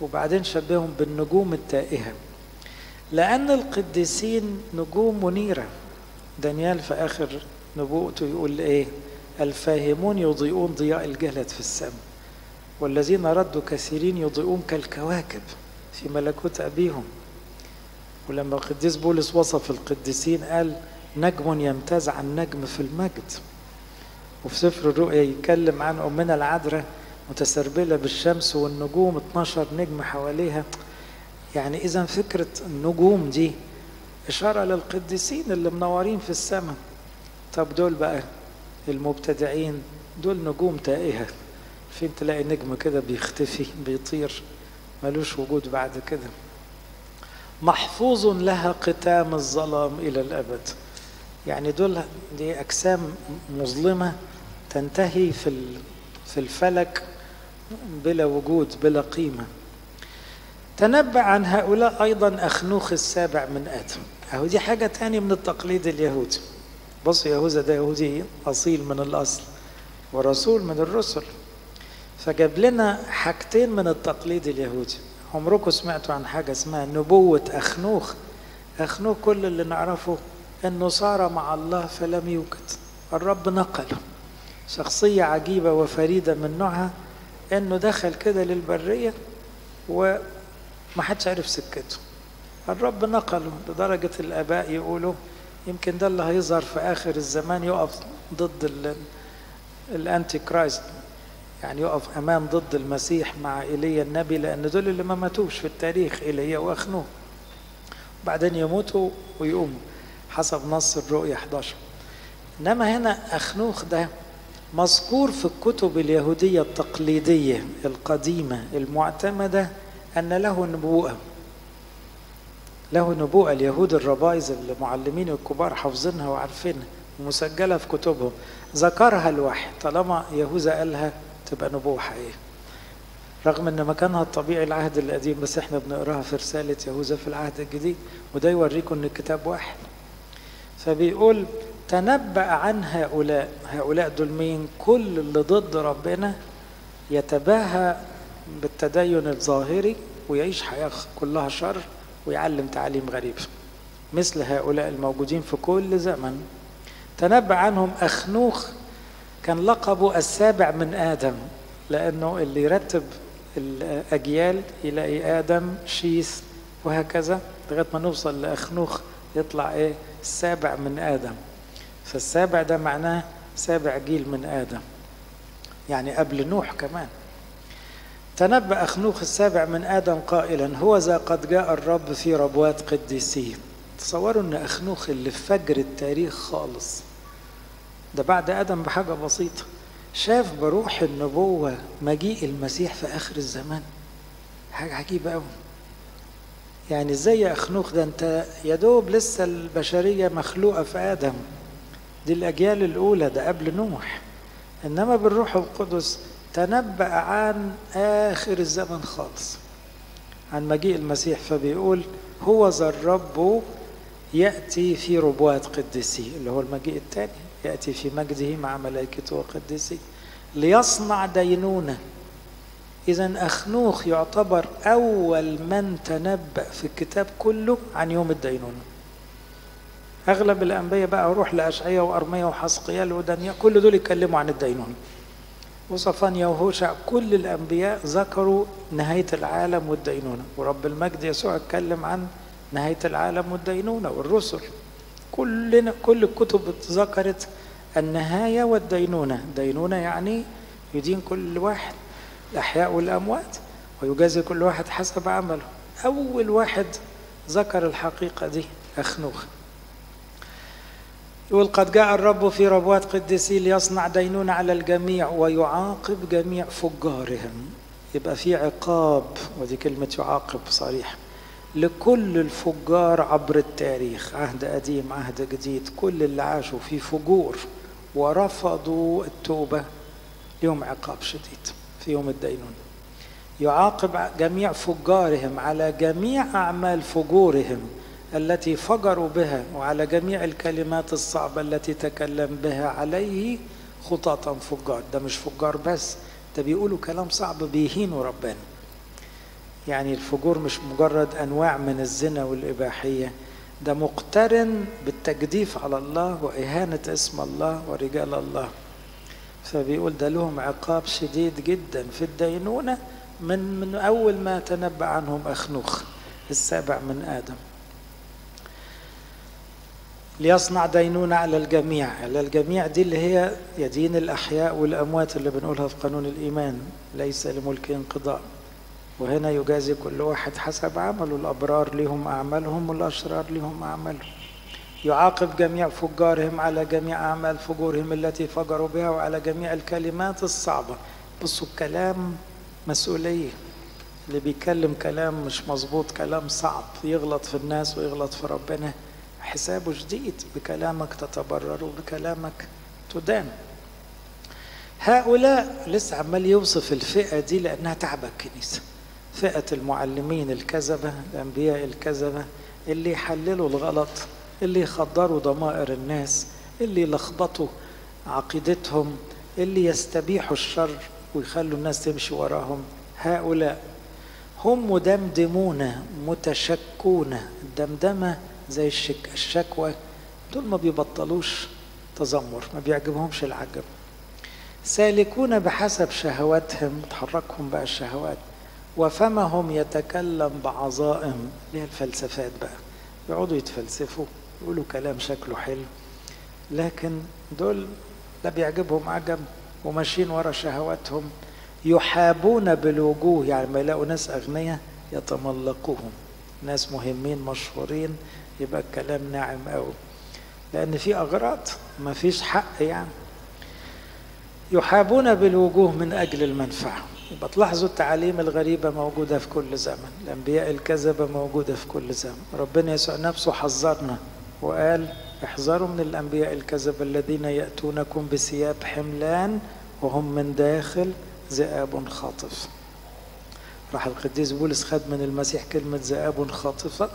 وبعدين شبههم بالنجوم التائهة، لأن القديسين نجوم منيرة. دانيال في آخر نبوءته يقول إيه؟ الفاهمون يضيئون ضياء الجهلة في السماء، والذين ردوا كثيرين يضيئون كالكواكب في ملكوت أبيهم. ولما القديس بولس وصف القديسين قال نجم يمتاز عن نجم في المجد. وفي سفر الرؤيا يتكلم عن أمنا العذراء متسربلة بالشمس والنجوم اتناشر نجم حواليها. يعني إذا فكرة النجوم دي إشارة للقديسين اللي منورين في السماء. طب دول بقى المبتدعين، دول نجوم تائهة، فين تلاقي نجم كده بيختفي بيطير ملوش وجود بعد كده. محفوظ لها قتام الظلام إلى الأبد، يعني دول دي أجسام مظلمة تنتهي في في الفلك بلا وجود بلا قيمة. تنبأ عن هؤلاء أيضا أخنوخ السابع من آدم. أهو دي حاجة تاني من التقليد اليهودي. بص، يهوذا ده يهودي أصيل من الأصل ورسول من الرسل، فجاب لنا حاجتين من التقليد اليهودي. عمركم سمعتوا عن حاجة اسمها نبوة أخنوخ؟ أخنوخ كل اللي نعرفه أنه صار مع الله فلم يوجد، الرب نقله، شخصية عجيبة وفريدة من نوعها، أنه دخل كده للبرية ومحدش عرف سكته، الرب نقله. لدرجة الآباء يقولوا يمكن ده اللي هيظهر في آخر الزمان، يقف ضد الأنتي كرايست، يعني يقف أمام ضد المسيح مع إيليا النبي، لأن دول اللي ما ماتوش في التاريخ، إيليا وأخنوخ، وبعدين يموتوا ويقوموا. حسب نص الرؤية احد عشر. إنما هنا أخنوخ ده مذكور في الكتب اليهودية التقليدية القديمة المعتمدة أن له نبوءة. له نبوءة، اليهود الربائز المعلمين الكبار حافظينها وعارفينها ومسجلة في كتبهم، ذكرها الوحي، طالما يهوذا قالها تبقى نبوءة حقيقية. رغم ان مكانها الطبيعي العهد القديم، بس احنا بنقراها في رسالة يهوذا في العهد الجديد، وده يوريكم ان الكتاب واحد. فبيقول تنبأ عن هؤلاء، هؤلاء دول مين؟ كل اللي ضد ربنا يتباهى بالتدين الظاهري ويعيش حياة كلها شر ويعلم تعاليم غريبة، مثل هؤلاء الموجودين في كل زمن. تنبأ عنهم أخنوخ، كان لقبه السابع من آدم، لأنه اللي يرتب الأجيال يلاقي آدم، شيث، وهكذا لغاية ما نوصل لأخنوخ يطلع إيه؟ السابع من آدم. فالسابع ده معناه سابع جيل من آدم، يعني قبل نوح كمان. تنبأ أخنوخ السابع من آدم قائلا: هوذا قد جاء الرب في ربوات قديسيه. تصوروا أن أخنوخ اللي في فجر التاريخ خالص ده، بعد آدم بحاجة بسيطة، شاف بروح النبوة مجيء المسيح في آخر الزمان. حاجة عجيبة أوي. يعني إزاي يا أخنوخ ده أنت يا دوب لسه البشرية مخلوقة في آدم، دي الأجيال الأولى، ده قبل نوح. إنما بالروح القدس تنبأ عن آخر الزمن خالص، عن مجيء المسيح. فبيقول: هوذا الرب يأتي في ربوات قديسيه، اللي هو المجيء الثاني، يأتي في مجده مع ملائكته وقديسيه، ليصنع دينونة. إذن أخنوخ يعتبر أول من تنبأ في الكتاب كله عن يوم الدينونة. أغلب الأنبياء بقى، وروح لأشعيا وأرميا وحزقيال ودانيال، كل دول يتكلموا عن الدينونة، وصفانيا وهوشع، كل الأنبياء ذكروا نهاية العالم والدينونة، ورب المجد يسوع اتكلم عن نهاية العالم والدينونة، والرسل كلنا كل الكتب ذكرت النهاية والدينونة. دينونة يعني يدين كل واحد، الأحياء والأموات، ويجازي كل واحد حسب عمله. أول واحد ذكر الحقيقة دي أخنوخ. يقول: قد جاء الرب في ربوات قديسيه ليصنع دينونة على الجميع ويعاقب جميع فجارهم. يبقى في عقاب، ودي كلمة يعاقب صريحة، لكل الفجار عبر التاريخ، عهد قديم عهد جديد، كل اللي عاشوا في فجور ورفضوا التوبة لهم عقاب شديد في يوم الدينونة. يعاقب جميع فجارهم على جميع أعمال فجورهم التي فجروا بها، وعلى جميع الكلمات الصعبة التي تكلم بها عليه خطاة فجار. ده مش فجار بس، ده بيقولوا كلام صعب بيهينوا ربنا. يعني الفجور مش مجرد أنواع من الزنا والإباحية، ده مقترن بالتجديف على الله وإهانة اسم الله ورجال الله. فبيقول ده لهم عقاب شديد جدا في الدينونة من, من أول ما تنبأ عنهم أخنوخ السابع من آدم. ليصنع دينونة على الجميع، على الجميع دي اللي هي يدين الأحياء والأموات اللي بنقولها في قانون الإيمان، ليس لملك انقضاء. وهنا يجازي كل واحد حسب عمله، الأبرار لهم أعمالهم والأشرار لهم أعمالهم. يعاقب جميع فجارهم على جميع أعمال فجورهم التي فجروا بها، وعلى جميع الكلمات الصعبة. بصوا الكلام مسؤولية، اللي بيكلم كلام مش مظبوط، كلام صعب، يغلط في الناس ويغلط في ربنا، حسابه شديد. بكلامك تتبرر وبكلامك تدان. هؤلاء لسه عمال يوصف الفئة دي لأنها تعب الكنيسة، فئة المعلمين الكذبة، الأنبياء الكذبة، اللي يحللوا الغلط، اللي يخدروا ضمائر الناس، اللي يلخبطوا عقيدتهم، اللي يستبيحوا الشر ويخلوا الناس تمشي وراهم. هؤلاء هم مدمدمون متشكون. الدمدمة زي الشك الشكوى، دول ما بيبطلوش تذمر، ما بيعجبهمش العجب. سالكون بحسب شهواتهم، تحركهم بقى الشهوات، وفمهم يتكلم بعظائم. ليه الفلسفات بقى؟ يقعدوا يتفلسفوا يقولوا كلام شكله حلو، لكن دول لا بيعجبهم عجب وماشيين ورا شهواتهم. يحابون بالوجوه، يعني ما يلاقوا ناس أغنياء يتملقوهم، ناس مهمين مشهورين يبقى الكلام ناعم قوي. لأن في أغراض ما فيش حق يعني. يحابون بالوجوه من أجل المنفعة. يبقى تلاحظوا التعاليم الغريبة موجودة في كل زمن، الأنبياء الكذبة موجودة في كل زمن. ربنا يسوع نفسه حذرنا وقال احذروا من الأنبياء الكذبة الذين يأتونكم بثياب حملان وهم من داخل ذئاب خاطف. راح القديس بولس خد من المسيح كلمة ذئاب خاطفة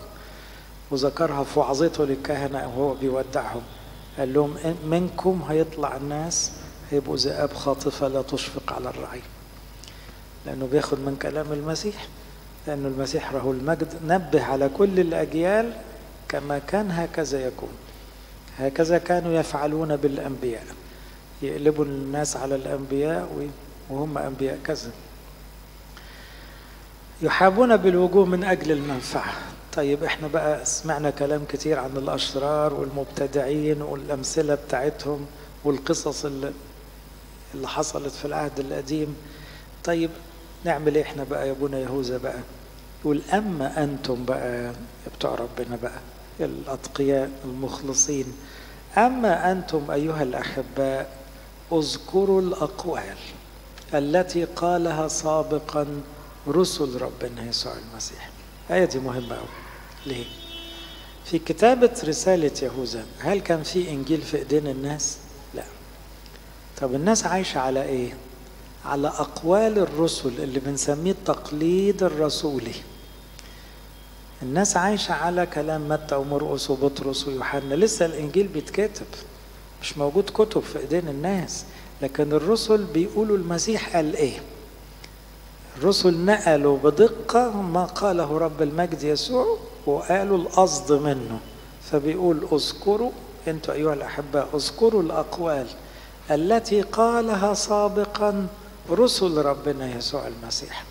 وذكرها في وعظته للكهنة وهو بيودعهم، قال لهم منكم هيطلع الناس هيبقوا ذئاب خاطفة لا تشفق على الرعي، لأنه بياخد من كلام المسيح، لأنه المسيح راهو المجد نبه على كل الأجيال كما كان هكذا يكون. هكذا كانوا يفعلون بالأنبياء، يقلبوا الناس على الأنبياء وهم أنبياء كذب. يحابون بالوجوه من أجل المنفعة. طيب احنا بقى سمعنا كلام كتير عن الأشرار والمبتدعين والأمثلة بتاعتهم والقصص اللي, اللي حصلت في العهد القديم. طيب نعمل ايه احنا بقى يا ابونا يهوذا بقى؟ يقول أما أنتم بقى بتوع ربنا بقى الأتقياء المخلصين، أما أنتم أيها الأحباء اذكروا الأقوال التي قالها سابقا رسل ربنا يسوع المسيح. الآية دي مهمة أوي. ليه؟ في كتابة رسالة يهوذا هل كان في إنجيل في إيدين الناس؟ لا. طب الناس عايشة على إيه؟ على أقوال الرسل اللي بنسميه التقليد الرسولي. الناس عايشة على كلام متى ومرقس وبطرس ويوحنا، لسه الإنجيل بيتكتب، مش موجود كتب في إيدين الناس، لكن الرسل بيقولوا المسيح قال إيه. الرسل نقلوا بدقة ما قاله رب المجد يسوع وقالوا القصد منه، فبيقول اذكروا انتوا أيها الأحباء اذكروا الأقوال التي قالها سابقا رسل ربنا يسوع المسيح.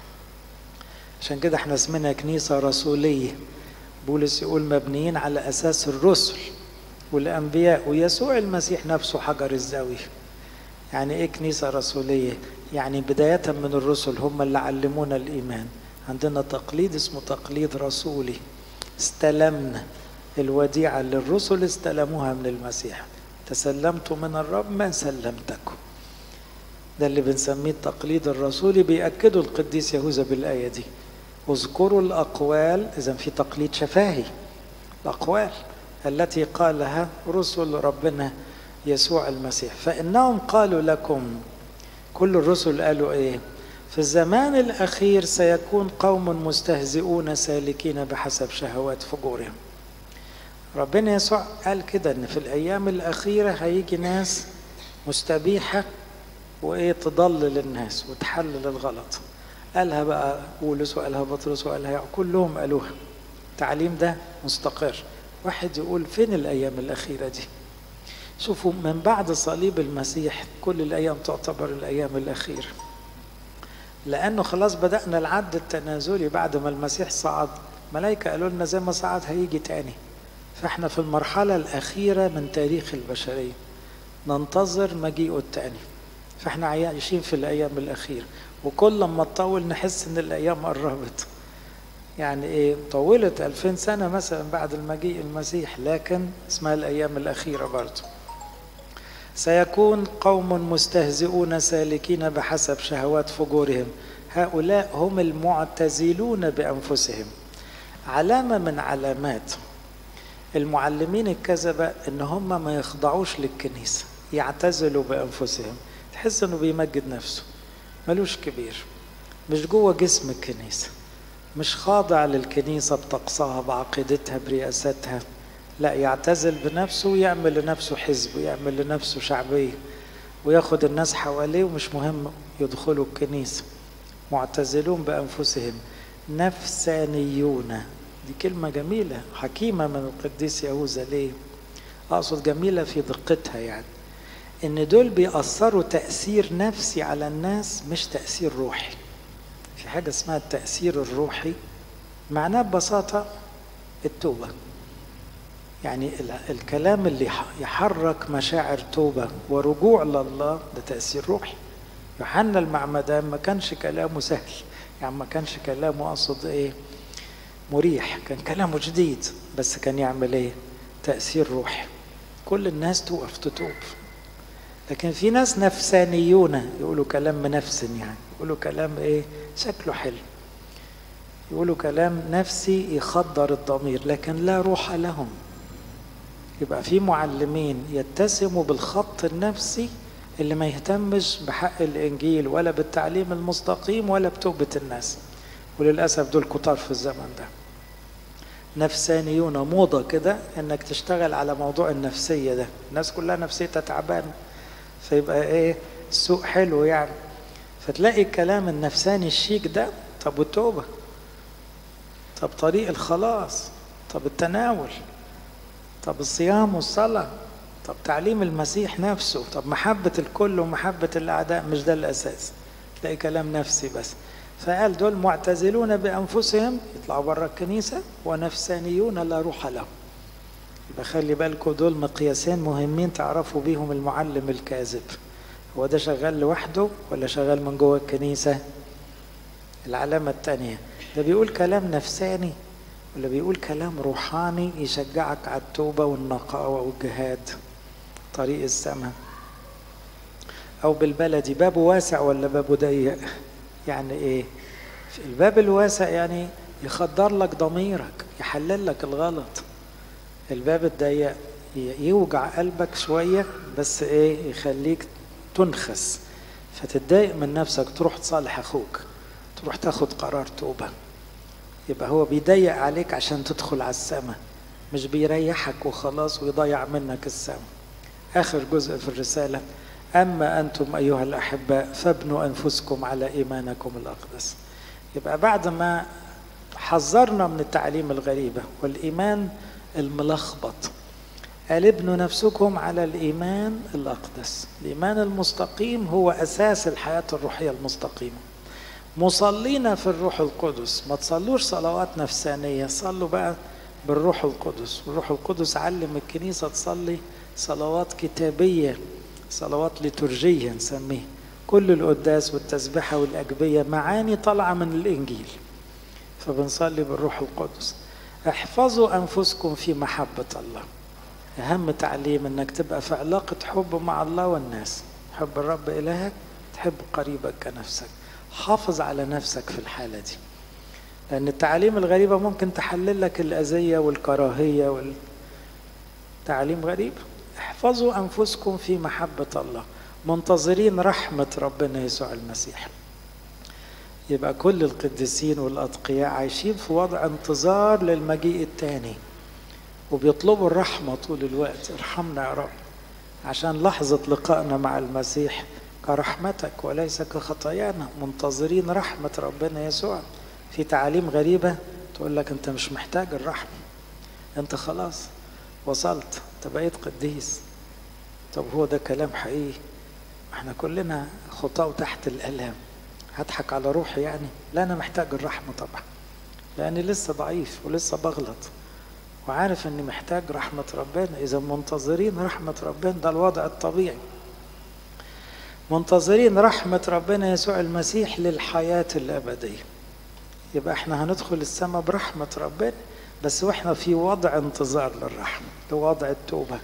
عشان كده احنا اسمنا كنيسة رسولية. بولس يقول مبنيين على أساس الرسل والأنبياء ويسوع المسيح نفسه حجر الزاوية. يعني ايه كنيسة رسولية؟ يعني بداية من الرسل هم اللي علمونا الإيمان. عندنا تقليد اسمه تقليد رسولي، استلمنا الوديعة اللي الرسل استلموها من المسيح، تسلمتوا من الرب ما سلمتكم. ده اللي بنسميه التقليد الرسولي، بيأكده القديس يهوذا بالآية دي. اذكروا الأقوال، إذا في تقليد شفاهي، الأقوال التي قالها رسل ربنا يسوع المسيح، فإنهم قالوا لكم. كل الرسل قالوا إيه؟ في الزمان الأخير سيكون قوم مستهزئون سالكين بحسب شهوات فجورهم. ربنا يسوع قال كده إن في الأيام الأخيرة هيجي ناس مستبيحة وإيه تضلل الناس وتحلل الغلط. قالها بقى بولس وقالها بطرس وقالها كلهم قالوها. التعليم ده مستقر. واحد يقول فين الأيام الأخيرة دي؟ شوفوا من بعد صليب المسيح كل الأيام تعتبر الأيام الأخيرة، لأنه خلاص بدأنا العد التنازلي. بعد ما المسيح صعد ملائكة قالوا لنا زي ما صعد هيجي تاني، فإحنا في المرحلة الأخيرة من تاريخ البشرية ننتظر مجيئه التاني، فإحنا عايشين في الأيام الأخيرة. وكل ما تطول نحس إن الأيام قربت. يعني إيه؟ طولت ألفين سنة مثلا بعد المجيء المسيح، لكن اسمها الأيام الأخيرة برضو. سيكون قوم مستهزئون سالكين بحسب شهوات فجورهم، هؤلاء هم المعتزلون بأنفسهم. علامة من علامات المعلمين الكذبة إن هم ما يخضعوش للكنيسة، يعتزلوا بأنفسهم. تحس إنه بيمجد نفسه، ملوش كبير، مش جوه جسم الكنيسة، مش خاضع للكنيسة بطقسها بعقيدتها برئاستها، لا يعتزل بنفسه ويعمل لنفسه حزب ويعمل لنفسه شعبية وياخد الناس حواليه ومش مهم يدخلوا الكنيسة. معتزلون بأنفسهم نفسانيون. دي كلمة جميلة حكيمة من القديس يهوذا. ليه؟ أقصد جميلة في دقتها، يعني إن دول بيأثروا تأثير نفسي على الناس مش تأثير روحي. في حاجة اسمها التأثير الروحي، معناه ببساطة التوبة. يعني الكلام اللي يحرك مشاعر توبة ورجوع لله ده تأثير روحي. يوحنا المعمدان ما كانش كلامه سهل، يعني ما كانش كلامه أقصد إيه مريح، كان كلامه جديد، بس كان يعمل إيه؟ تأثير روحي. كل الناس توقف تتوب. لكن في ناس نفسانيون يقولوا كلام منفسن، يعني يقولوا كلام ايه شكله حلو، يقولوا كلام نفسي يخدر الضمير لكن لا روح لهم. يبقى في معلمين يتسموا بالخط النفسي اللي ما يهتمش بحق الانجيل ولا بالتعليم المستقيم ولا بتوبة الناس، وللأسف دول كتار في الزمن ده. نفسانيون موضة كده انك تشتغل على موضوع النفسية ده، الناس كلها نفسيتها تعبانة فيبقى ايه السوق حلو يعني، فتلاقي الكلام النفساني الشيك ده. طب والتوبة؟ طب طريق الخلاص؟ طب التناول؟ طب الصيام والصلاة؟ طب تعليم المسيح نفسه؟ طب محبة الكل ومحبة الأعداء؟ مش ده الأساس، تلاقي كلام نفسي بس. فقال دول معتزلون بأنفسهم، يطلعوا بره الكنيسة، ونفسانيون لا روح لهم. يبقى خلي بالكم دول مقياسين مهمين تعرفوا بيهم المعلم الكاذب، هو ده شغال لوحده ولا شغال من جوه الكنيسة؟ العلامة الثانية، ده بيقول كلام نفساني ولا بيقول كلام روحاني يشجعك على التوبة والنقاوة والجهاد طريق السماء؟ أو بالبلدي، بابه واسع ولا بابه ضيق؟ يعني إيه؟ الباب الواسع يعني يخدر لك ضميرك، يحلل لك الغلط. الباب الضيق يوجع قلبك شوية بس إيه؟ يخليك تنخس، فتتضايق من نفسك، تروح تصالح أخوك، تروح تاخد قرار توبة. يبقى هو بيضيق عليك عشان تدخل على السماء، مش بيريحك وخلاص ويضيع منك السماء. آخر جزء في الرسالة، أما أنتم أيها الأحباء فابنوا أنفسكم على إيمانكم الأقدس. يبقى بعد ما حذرنا من التعليم الغريبة والإيمان الملخبط، قال ابنوا نفسكم على الإيمان الأقدس. الإيمان المستقيم هو أساس الحياة الروحية المستقيمة. مصلينا في الروح القدس، ما تصلوش صلوات نفسانية، صلوا بقى بالروح القدس. والروح القدس علم الكنيسة تصلي صلوات كتابية، صلوات ليتورجية نسميه، كل القداس والتسبحة والأجبية معاني طالعة من الإنجيل، فبنصلي بالروح القدس. احفظوا أنفسكم في محبة الله، أهم تعليم إنك تبقى في علاقة حب مع الله والناس، تحب الرب إلهك، تحب قريبك كنفسك. حافظ على نفسك في الحالة دي، لأن التعاليم الغريبة ممكن تحلل لك الأذية والكراهية والتعاليم غريبة. احفظوا أنفسكم في محبة الله، منتظرين رحمة ربنا يسوع المسيح. يبقى كل القديسين والأتقياء عايشين في وضع انتظار للمجيء الثاني، وبيطلبوا الرحمة طول الوقت، ارحمنا يا رب، عشان لحظة لقائنا مع المسيح كرحمتك وليس كخطايانا. منتظرين رحمة ربنا يسوع. في تعاليم غريبة تقول لك انت مش محتاج الرحمة، انت خلاص وصلت، انت بقيت قديس. طب هو ده كلام حقيقي؟ احنا كلنا خطاة تحت الآلام، هضحك على روحي يعني؟ لا، انا محتاج الرحمة طبعا، لاني لسه ضعيف ولسه بغلط، وعارف اني محتاج رحمة ربنا. اذا منتظرين رحمة ربنا، ده الوضع الطبيعي. منتظرين رحمة ربنا يسوع المسيح للحياة الأبدية. يبقى احنا هندخل السماء برحمة ربنا، بس واحنا في وضع انتظار للرحمة، لوضع التوبة،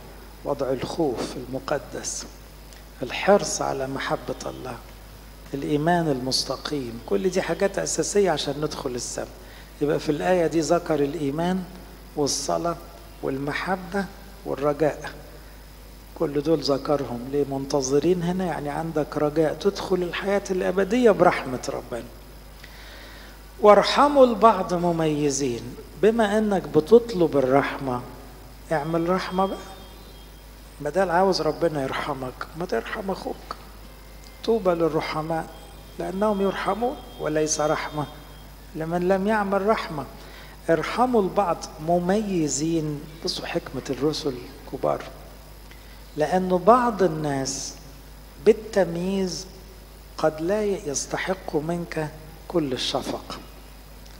وضع الخوف المقدس، الحرص على محبة الله، الإيمان المستقيم. كل دي حاجات أساسية عشان ندخل السماء. يبقى في الآية دي ذكر الإيمان والصلاة والمحبة والرجاء، كل دول ذكرهم. ليه منتظرين هنا؟ يعني عندك رجاء تدخل الحياة الأبدية برحمة ربنا. وارحموا البعض مميزين، بما أنك بتطلب الرحمة اعمل رحمة بقى. ما دام عاوز ربنا يرحمك، ما ترحم أخوك. طوبى للرحماء لأنهم يرحمون، وليس رحمة لمن لم يعمل رحمة. ارحموا البعض مميزين، بصوا حكمة الرسل الكبار، لأن بعض الناس بالتمييز قد لا يستحق منك كل الشفقة.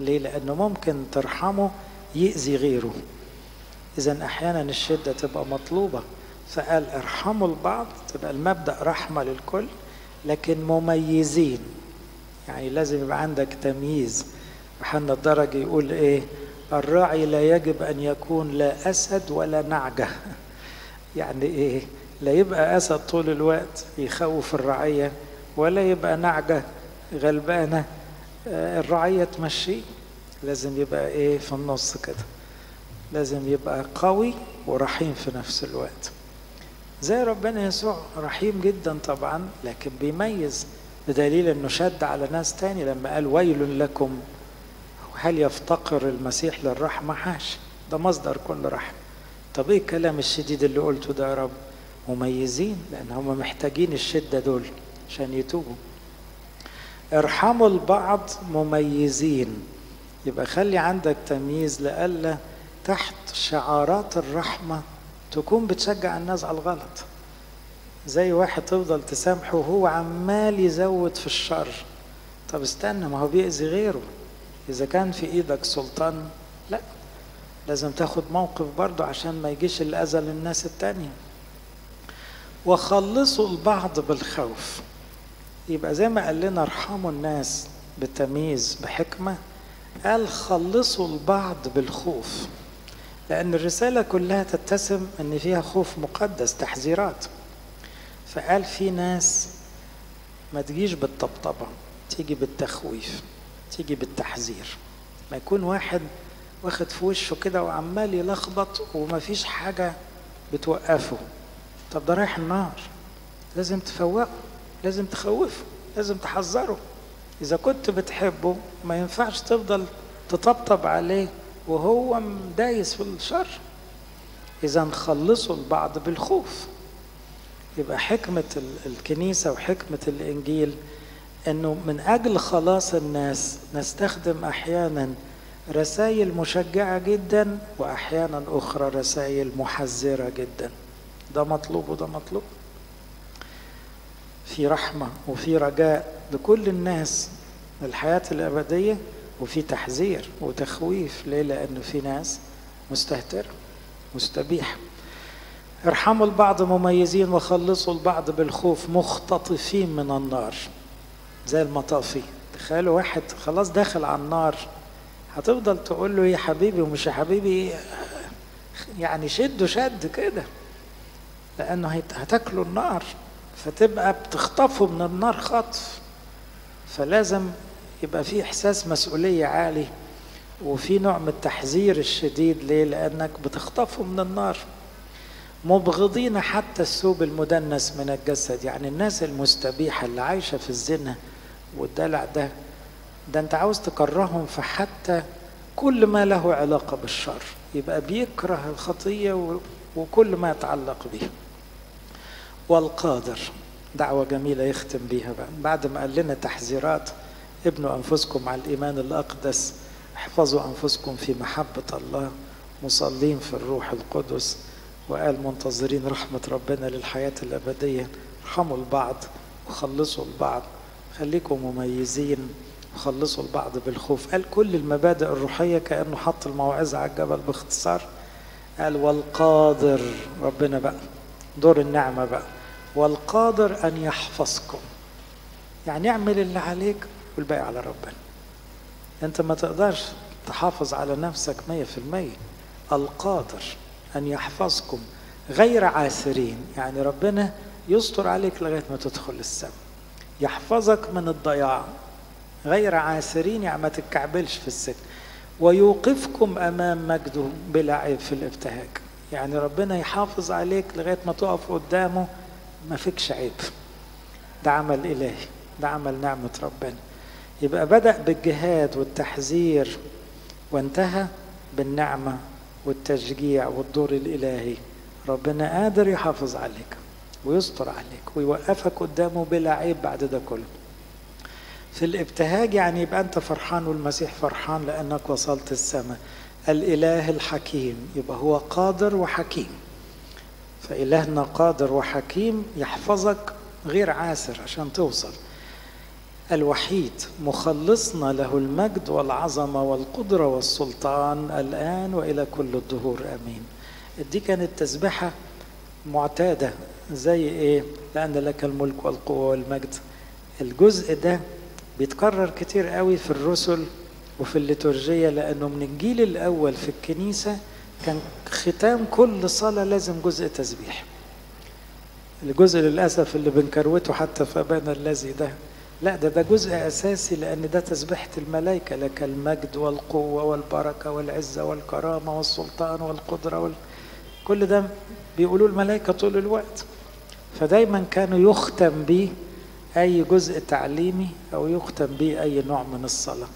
ليه؟ لأنه ممكن ترحمه يؤذي غيره، إذن أحيانا الشدة تبقى مطلوبة. فقال ارحموا البعض، تبقى المبدأ رحمة للكل، لكن مميزين، يعني لازم يبقى عندك تمييز. يوحنا الدرج يقول إيه؟ الراعي لا يجب أن يكون لا أسد ولا نعجة، يعني ايه؟ لا يبقى اسد طول الوقت بيخوف الرعيه، ولا يبقى نعجه غلبانه الرعيه تمشي. لازم يبقى ايه؟ في النص كده. لازم يبقى قوي ورحيم في نفس الوقت، زي ربنا يسوع رحيم جدا طبعا، لكن بيميز بدليل انه شد على ناس تاني لما قال ويل لكم هل يفتقر المسيح للرحمه؟ حاشا، ده مصدر كل رحمه. طب ايه الكلام الشديد اللي قلته ده يا رب؟ مميزين لان هم محتاجين الشده دول عشان يتوبوا. ارحموا البعض مميزين، يبقى خلي عندك تمييز لألا تحت شعارات الرحمه تكون بتشجع الناس على الغلط. زي واحد تفضل تسامحه وهو عمال يزود في الشر. طب استنى، ما هو بيأذي غيره. إذا كان في إيدك سلطان، لا، لازم تاخد موقف برضه عشان ما يجيش الأذى للناس التانية. وخلصوا البعض بالخوف. يبقى زي ما قال لنا ارحموا الناس بتمييز بحكمة، قال خلصوا البعض بالخوف، لأن الرسالة كلها تتسم أن فيها خوف مقدس، تحذيرات. فقال في ناس ما تجيش بالطبطبة، تيجي بالتخويف، تيجي بالتحذير. ما يكون واحد واخد في وشه كده وعمال يلخبط ومفيش حاجة بتوقفه، طب ده رايح النار. لازم تفوقه، لازم تخوفه، لازم تحذره. إذا كنت بتحبه ما ينفعش تفضل تطبطب عليه وهو مدايس في الشر. إذا نخلصوا البعض بالخوف. يبقى حكمة الكنيسة وحكمة الإنجيل أنه من أجل خلاص الناس نستخدم أحيانا رسائل مشجعة جدا، وأحيانا أخرى رسائل محذرة جدا. ده مطلوب وده مطلوب. في رحمة وفي رجاء لكل الناس للحياة الأبدية، وفي تحذير وتخويف. ليه؟ لأنه في ناس مستهترة مستبيحة. ارحموا البعض مميزين وخلصوا البعض بالخوف مختطفين من النار، زي المطافي. تخيلوا واحد خلاص داخل على النار، هتفضل تقول له يا حبيبي ومش يا حبيبي، يعني شده شد كده، لأنه هتاكلوا النار، فتبقى بتخطفه من النار خطف. فلازم يبقى في إحساس مسؤولية عالي، وفي نوع من التحذير الشديد. ليه؟ لأنك بتخطفه من النار. مبغضين حتى الثوب المدنس من الجسد، يعني الناس المستبيحة اللي عايشة في الزنا والدلع ده، ده أنت عاوز تكرههم في حتى كل ما له علاقة بالشر، يبقى بيكره الخطية وكل ما يتعلق بيه. والقادر، دعوة جميلة يختم بيها بقى بعد ما قال لنا تحذيرات: ابنوا أنفسكم على الإيمان الأقدس، احفظوا أنفسكم في محبة الله، مصلين في الروح القدس، وقال منتظرين رحمة ربنا للحياة الأبدية. ارحموا البعض وخلصوا البعض، خليكم مميزين وخلصوا البعض بالخوف. قال كل المبادئ الروحية كأنه حط الموعظة على الجبل باختصار. قال والقادر، ربنا بقى دور النعمة بقى، والقادر أن يحفظكم. يعني اعمل اللي عليك والباقي على ربنا. أنت ما تقدرش تحافظ على نفسك مية في المية. القادر أن يحفظكم غير عاثرين، يعني ربنا يستر عليك لغاية ما تدخل السماء، يحفظك من الضياع. غير عاثرين يعني ما تتكعبلش في السجن. ويوقفكم أمام مجده بلا عيب في الابتهاج، يعني ربنا يحافظ عليك لغاية ما تقف قدامه ما فيكش عيب. ده عمل إلهي، ده عمل نعمة ربنا. يبقى بدأ بالجهاد والتحذير وانتهى بالنعمة والتشجيع والدور الإلهي. ربنا قادر يحافظ عليك ويستر عليك ويوقفك قدامه بلا عيب بعد ده كله. في الابتهاج يعني يبقى أنت فرحان والمسيح فرحان لأنك وصلت السماء. الإله الحكيم، يبقى هو قادر وحكيم، فإلهنا قادر وحكيم يحفظك غير عاسر عشان توصل. الوحيد مخلصنا، له المجد والعظمة والقدرة والسلطان الآن وإلى كل الدهور آمين. دي كانت تسبحة معتادة زي إيه؟ لأن لك الملك والقوة والمجد. الجزء ده بيتكرر كتير قوي في الرسل وفي الليتورجية، لأنه من الجيل الأول في الكنيسة كان ختام كل صلاة لازم جزء تسبيح. الجزء للأسف اللي بنكروته حتى فبانا الذي ده، لا ده ده جزء أساسي، لأن ده تسبيحة الملائكة: لك المجد والقوة والبركة والعزة والكرامة والسلطان والقدرة وال... كل ده بيقولوا الملائكة طول الوقت. فدايما كانوا يختم بيه أي جزء تعليمي أو يختم بيه أي نوع من الصلاة.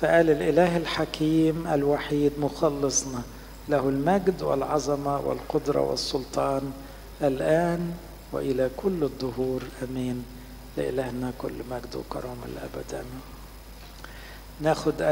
فقال: الإله الحكيم الوحيد مخلصنا، له المجد والعظمة والقدرة والسلطان الآن وإلى كل الدهور أمين، لإلهنا كل مجد وكرامة الأبد. أمين. ناخد